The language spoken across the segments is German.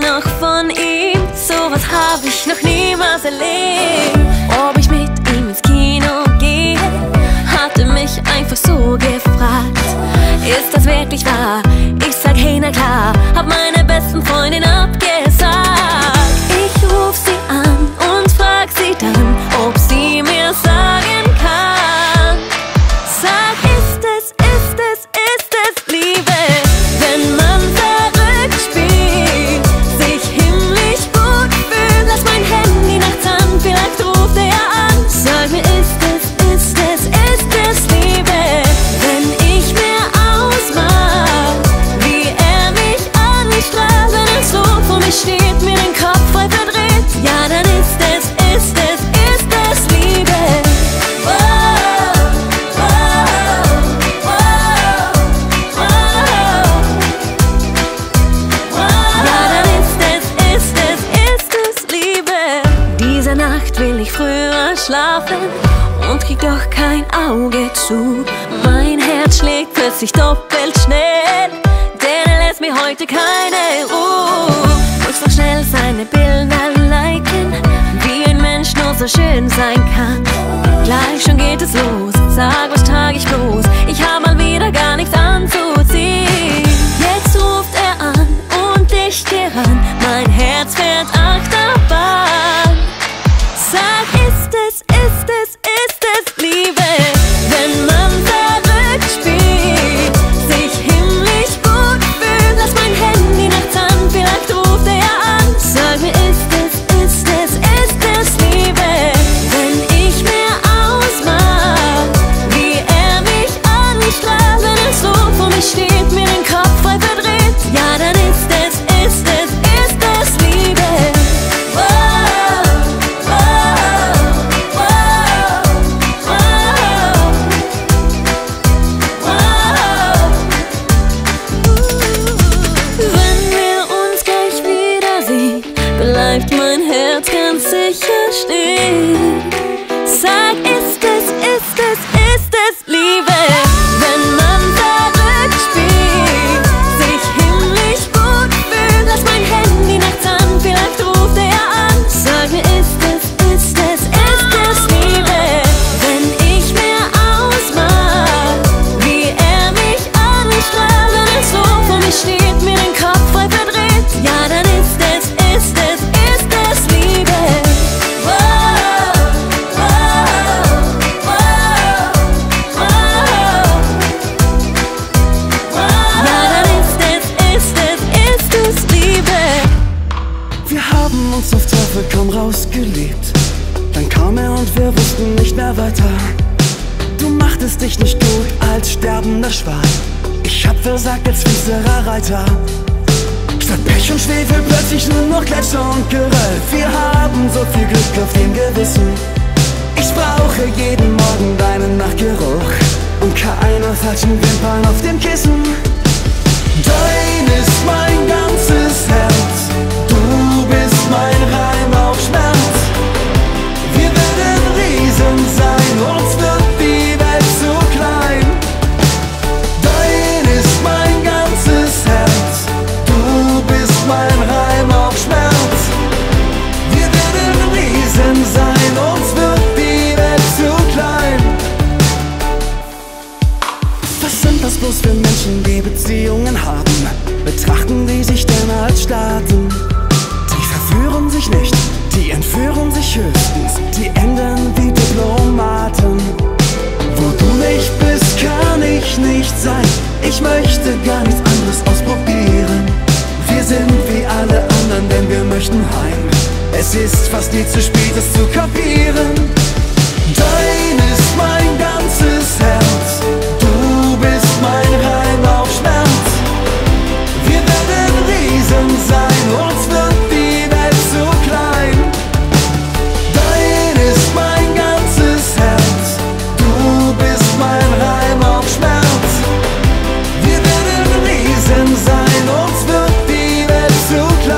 noch von ihm, sowas hab ich noch niemals erlebt. Ob ich mit ihm ins Kino gehe, hatte mich einfach so gefragt. Ist das wirklich wahr? Ich sag hey, na klar, hab meine besten Freundin abgesagt. Ich ruf sie an und frag sie dann, ob sie mir sagen kann. Sag, ist es Liebe, wenn man verrückt spielt, sich himmlisch gut fühlt. Lass mein Handy nachts an, vielleicht ruft er an. Sag mir, ist es Liebe, wenn ich mir ausmal, wie er mich anstrahlt, wenn er so vor mir steht, mir den Kopf voll verdreht. Ja, dann ist es Liebe. Und krieg doch kein Auge zu. Mein Herz schlägt plötzlich doppelt schnell, denn er lässt mir heute keine Ruhe. Muss doch schnell seine Bilder liken, wie ein Mensch nur so schön sein kann. Gleich schon geht es los, sag, was trag ich bloß? Ich hab mal wieder gar nichts anzuziehen. Jetzt ruft er an und ich geh ran, mein Herz fährt Achterbahn. Sag, ist es Liebe, wenn man verrückt spielt, sich himmlisch gut fühlt. Lass mein Handy nachts an, vielleicht ruft er an. Sag mir, ist es Liebe, wenn ich mir ausmal, wie er mich anstrahlt, wenn er so vor mir steht, mir den Kopf voll verdreht. Ja, dann ist es Liebe. Sag, ist es Liebe, wenn man verrückt spielt, sich himmlisch gut fühlt. Lass mein Handy nachts an, vielleicht ruft er an. Sag mir, ist es Liebe, wenn ich mir ausmal, wie er mich anstrahlt, wenn er so vor mir steht, mir den Kopf voll verdreht. Ja, dann ist es Liebe. Kaum rausgeliebt, dann kam er und wir wussten nicht mehr weiter. Du machtest dich nicht gut als sterbender Schwan. Ich hab versagt als fieserer Reiter. Statt Pech und Schwefel plötzlich nur noch Gletscher und Geröll. Wir haben so viel Glück auf dem Gewissen. Ich brauche jeden Morgen deinen Nachtgeruch und keine falschen Wimpern auf dem Kissen. Dein ist mein ganzes Herz, du bist mein Reiter. Für Menschen, die Beziehungen haben, betrachten die sich denn als Staaten. Die verführen sich nicht, die entführen sich höchstens, die enden wie Diplomaten. Wo du nicht bist, kann ich nicht sein. Ich möchte gar nichts anderes ausprobieren. Wir sind wie alle anderen, denn wir möchten heim. Es ist fast nie zu spät, es zu kapieren. Dein ist mein ganzes Herz, mein Reim auf Schmerz. Wir werden Riesen sein, uns wird die Welt zu klein. Dein ist mein ganzes Herz, du bist mein Reim auf Schmerz. Wir werden Riesen sein, uns wird die Welt zu klein.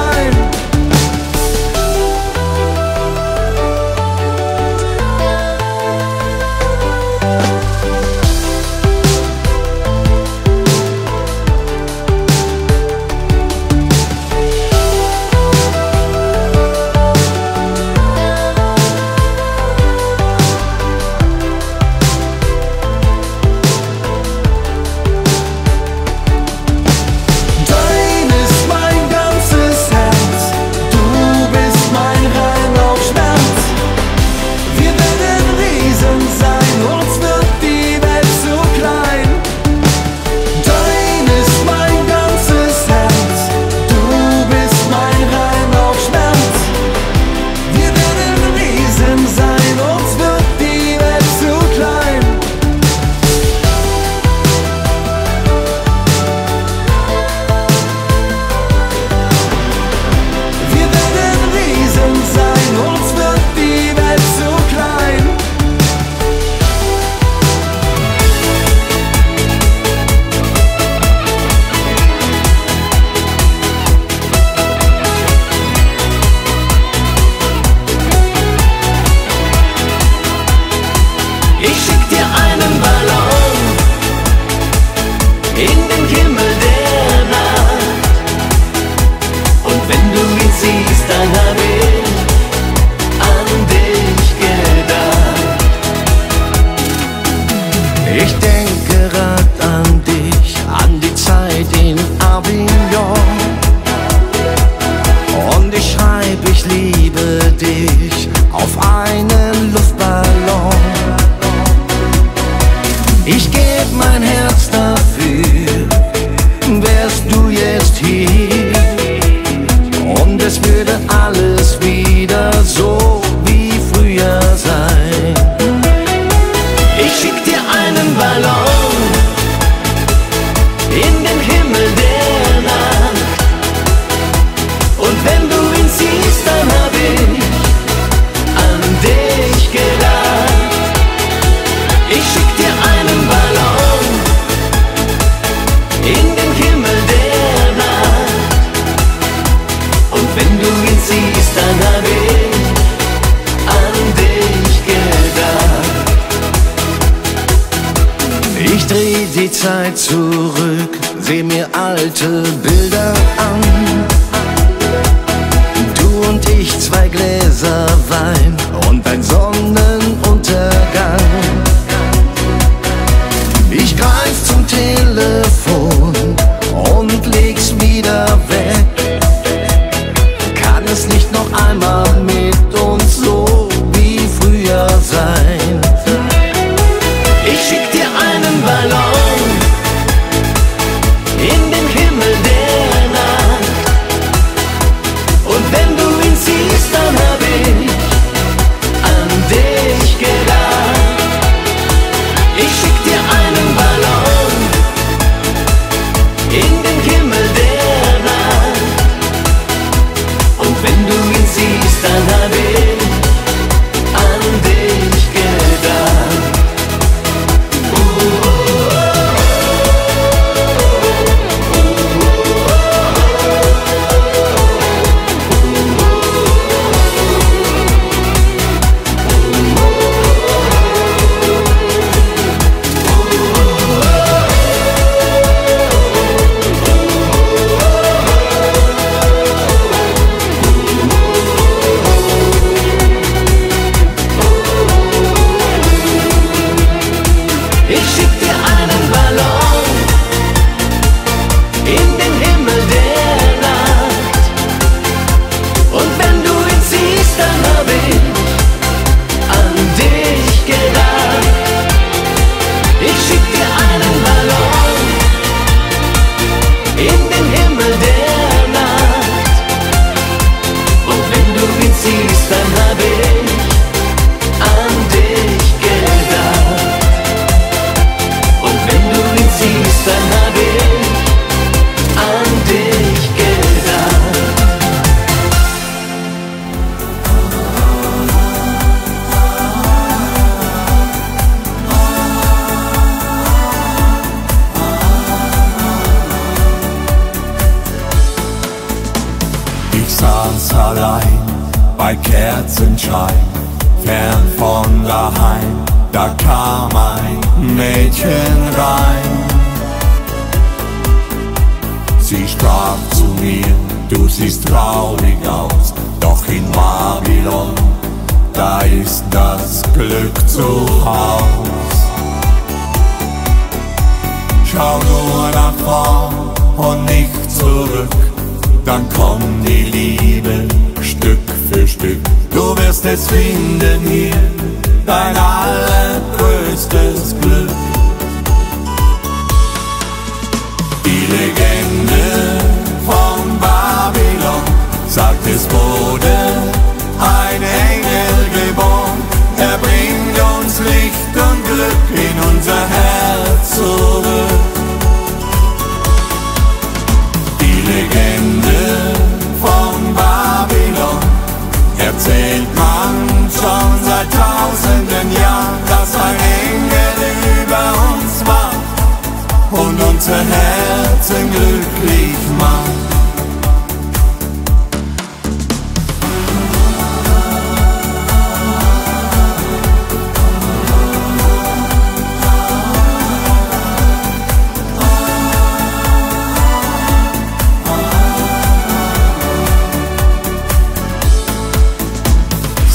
siehst, dann hab ich an dich gedacht. Ich denke grad an dich, an die Zeit in Avignon. Und ich schreib, ich liebe dich auf einen Luftballon. Ich geb mein Herz dafür, wärst du jetzt hier. Es würde alles wieder so wie früher sein. Ich schick dir einen Ballon in den Himmel der Nacht. Und wenn du ihn siehst, dann hab ich an dich gedacht. Ich schick dir einen Ballon in den Himmel der Nacht. Wenn du ihn siehst, dann hab ich an dich gedacht. Ich dreh die Zeit zurück, seh mir alte Bilder an. Du und ich, zwei Gläser Wein und ein Sonnenuntergang. Ich greif zum Telefon und leg's wieder weg. Es nicht noch einmal mit uns so wie früher sein. Ich schick dir einen Ballon in den Himmel der Nacht. Und wenn du ihn siehst, dann hab ich an dich gedacht. Ich schick dir einen Ballon in den Himmel der Nacht. Wenn du ihn siehst, dann hab ich an dich gedacht.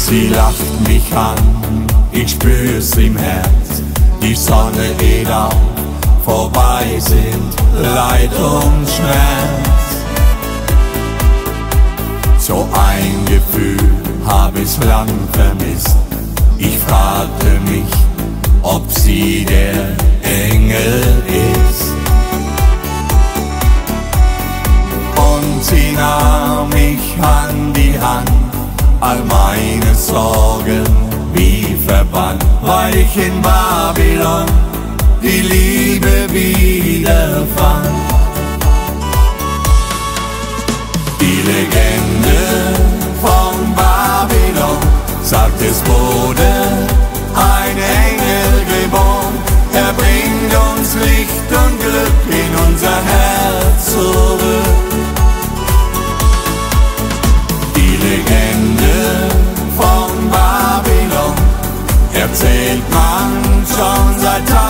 Sie lacht mich an, ich spür's im Herz. Die Sonne geht auf, vorbei sind Leid und Schmerz. So ein Gefühl hab ich lang vermisst. Ich fragte mich, ob sie der Engel ist. Und sie nahm mich an die Hand, all meine Sorgen wie verbannt, weil ich in Babylon die Liebe wiederfand. Die Legende von Babylon sagt, es wurde ein Engel geboren. Er bringt uns Licht und Glück in unser Herz zurück. Zählt man schon seit Tagen.